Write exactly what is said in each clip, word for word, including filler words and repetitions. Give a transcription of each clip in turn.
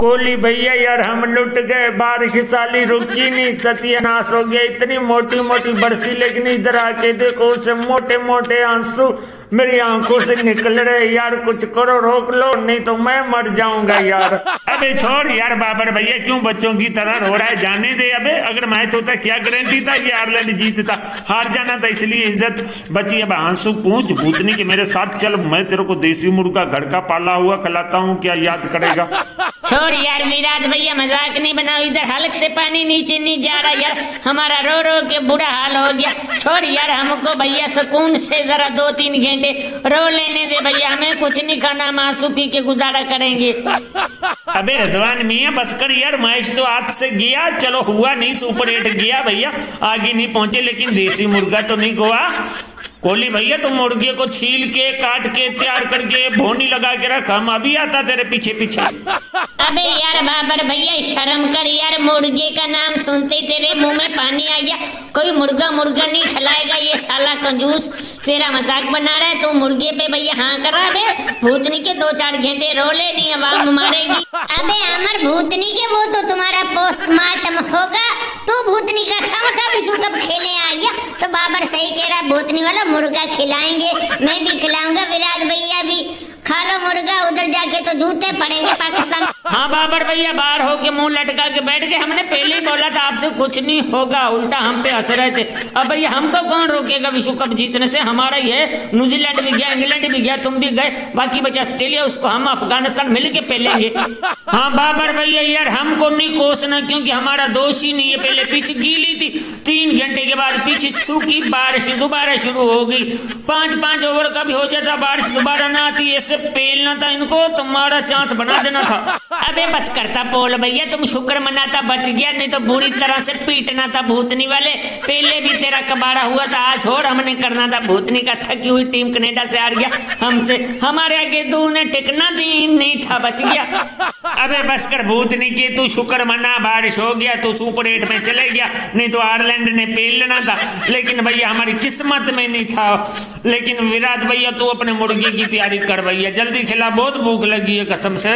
कोहली भैया यार हम लुट गए, बारिश साली रुकी नहीं, सत्यानाश हो गया। इतनी मोटी मोटी बरसी लेकिन इधर आके देखो उसे मोटे मोटे आंसू मेरी आंखों से निकल रहे। यार कुछ करो, रोक लो, नहीं तो मैं मर जाऊंगा यार। अबे छोड़ यार बाबर भैया, क्यों बच्चों की तरह रो रहा है, जाने दे। अबे अगर मैच होता क्या गारंटी था ये आयरलैंड जीतता, हार जाना था इसलिए इज्जत बची। अब आंसू पूछ भूतनी के मेरे साथ चल, मैं तेरे को देसी मुर्गा घर का पाला हुआ खिलाता हूँ, क्या याद करेगा। छोड़ यार विराट भैया, मजाक नहीं बनाओ, इधर हलक से पानी नीचे नहीं जा रहा यार, हमारा रो रो के बुरा हाल हो गया। छोड़ यार हमको भैया सुकून से जरा दो तीन घंटे रो लेने दे भैया, हमें कुछ नहीं खाना, मांसू पी के गुजारा करेंगे। अबे रजवान मियाँ बस कर यार, मैच तो हाथ से गया, चलो हुआ नहीं, सुपर एट गया भैया, आगे नहीं पहुंचे, लेकिन देसी मुर्गा तो नहीं हुआ। कोहली भैया तुम मुर्गे को छील के काट के तैयार करके भोनी लगा के रख, हम अभी आता तेरे पीछे पीछे। अबे यार बाबर भैया शर्म कर यार, मुर्गे का नाम सुनते ही तेरे मुंह में पानी आ गया। कोई मुर्गा मुर्गा नहीं खिलाएगा, ये साला कंजूस तेरा मजाक बना रहा है। तू मुर्गे पे भैया हाँ कर रहा है, भूतनी के दो चार घंटे रो ले, नहीं आवाज मारेगी। अबे अमर भूतनी के वो तो तुम्हारा पोस्टमार्टम होगा, तू भूतनी का खम खा विश्व कप खेलने आ गया। तो बाबर सही कह रहा, भूतनी वाला मुर्गा खिलाएंगे, मैं भी खिलाऊंगा, विराट भैया भी खा लो मुर्गा, उधर जाके तो जूते पड़ेंगे पाकिस्तान। हाँ बाबर भैया बाहर होके मुंह लटका के बैठ गए, हमने पहले ही बोला था आपसे कुछ नहीं होगा, उल्टा हम पे हंस रहे थे। अब भैया हमको कौन रोकेगा विश्व कप जीतने से, हमारा ही है, न्यूजीलैंड भी गया, इंग्लैंड भी गया, तुम भी गए, बाकी बचा ऑस्ट्रेलिया, उसको हम अफगानिस्तान मिल के पहलेंगे। हाँ बाबर भैया यार हमको नहीं कोसना क्योंकि हमारा दोष ही नहीं है, पहले पिच गीली थी, तीन घंटे के बाद पिच सूखी, बारिश दोबारा शुरू हो गई, पाँच पाँच ओवर का भी हो जाता, बारिश दोबारा ना आती, ऐसे पेलना था इनको, तुम्हारा चांस बना देना था। अबे बस करता पोल भैया, तुम शुक्र मनाता बच गया, नहीं तो बुरी तरह से पीटना था भूतनी वाले, पहले भी तेरा कबाड़ा हुआ था, आज और हमने करना था। भूतनी का थकी हुई टीम कनाडा से हार गया हमसे, हमारे आगे तू ने टिकना भी नहीं था, बच गया। अबे बस कर भूतनी के, तू शुक्र मना बारिश हो गया, तू सुपर एट में चले गया, नहीं तो आयरलैंड ने पेलना था, लेकिन भैया हमारी किस्मत में नहीं था। लेकिन विराट भैया तू अपने मुर्गे की तैयारी कर भैया, जल्दी खिला, बहुत भूख लगी है कसम से।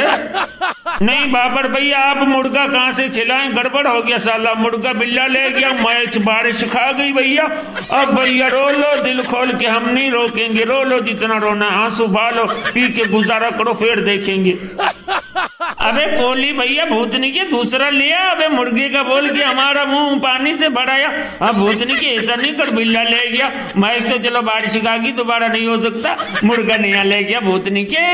नहीं बाबर भैया आप मुर्गा कहाँ से खिलाएं, गड़बड़ हो गया, साला मुर्गा बिल्ला ले गया, मैच बारिश खा गई भैया। अब भैया रो लो दिल खोल के, हम नहीं रोकेंगे, रो लो जितना रोना, आंसू बहालो, पी के गुजारा करो, फिर देखेंगे। अबे कोहली भैया भूतनी के दूसरा लिया, अबे मुर्गे का बोल के हमारा मुंह पानी से भराया, अब भूतनी के ऐसा नहीं कर, बिल्ला ले गया मैच, तो चलो बारिश आ गई दोबारा नहीं हो सकता, मुर्गा नया ले गया भूतनी के,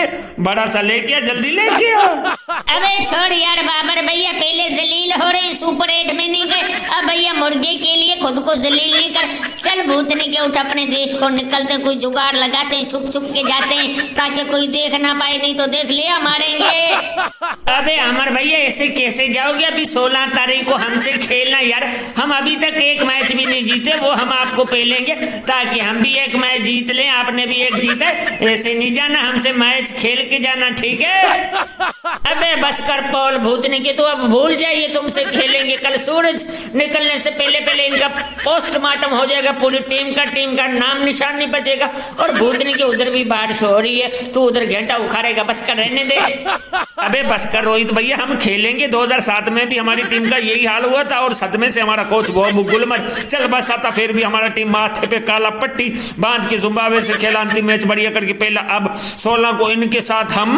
बड़ा सा ले गया, जल्दी ले गया। अबे छोड़ यार बाबर भैया, पहले जलील हो रहे, सुपर एट में नहीं गए, अब भैया मुर्गे के लिए खुद को जलील नहीं कर, चल भूतनी के उठ, अपने देश को निकलते, कोई जुगाड़ लगाते हैं, छुप छुप के जाते हैं ताकि कोई देख ना पाए, नहीं तो देख लिया मारेंगे। अबे अमर भैया ऐसे कैसे जाओगे, अभी सोलह तारीख को हमसे खेलना यार, हम अभी तक एक मैच भी नहीं जीते, वो हम आपको पहलेंगे ताकि हम भी एक मैच जीत लें, आपने भी एक जीता, ऐसे नहीं जाना, हमसे मैच खेल के जाना, ठीक है। अबे बस कर पॉल भूतनी के, तो अब भूल जाइए तुमसे खेलेंगे, कल सूरज निकलने से पहले पहले इनका पोस्टमार्टम हो जाएगा, पूरी टीम का टीम का नाम निशान नहीं बचेगा। और भूतनी के उधर भी बारिश हो रही है, तू उधर घंटा उखाड़ेगा, बस कर, रहने दे। अबे बस कर रोहित भैया, हम खेलेंगे, दो हज़ार सात में भी हमारी टीम का यही हाल हुआ था, और सदमे से हमारा कोच बॉब गुलमर चल बस आता, फिर भी हमारा टीम माथे पे काला पट्टी बांध के जिम्बाब्वे से खेला अंतिम मैच बढ़िया करके पहला। अब सोलह को इनके साथ हम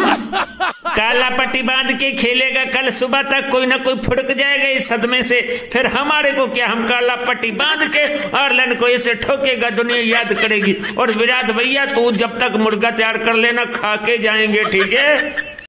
काला पट्टी बांध के खेलेगा, कल सुबह तक कोई ना कोई फुड़क जाएगा इस सदमे से, फिर हमारे को क्या, हम काला पट्टी बांध के आयरलैंड को ऐसे ठोकेगा, दुनिया याद करेगी। और विराट भैया तू जब तक मुर्गा तैयार कर लेना, खा के जाएंगे, ठीक है।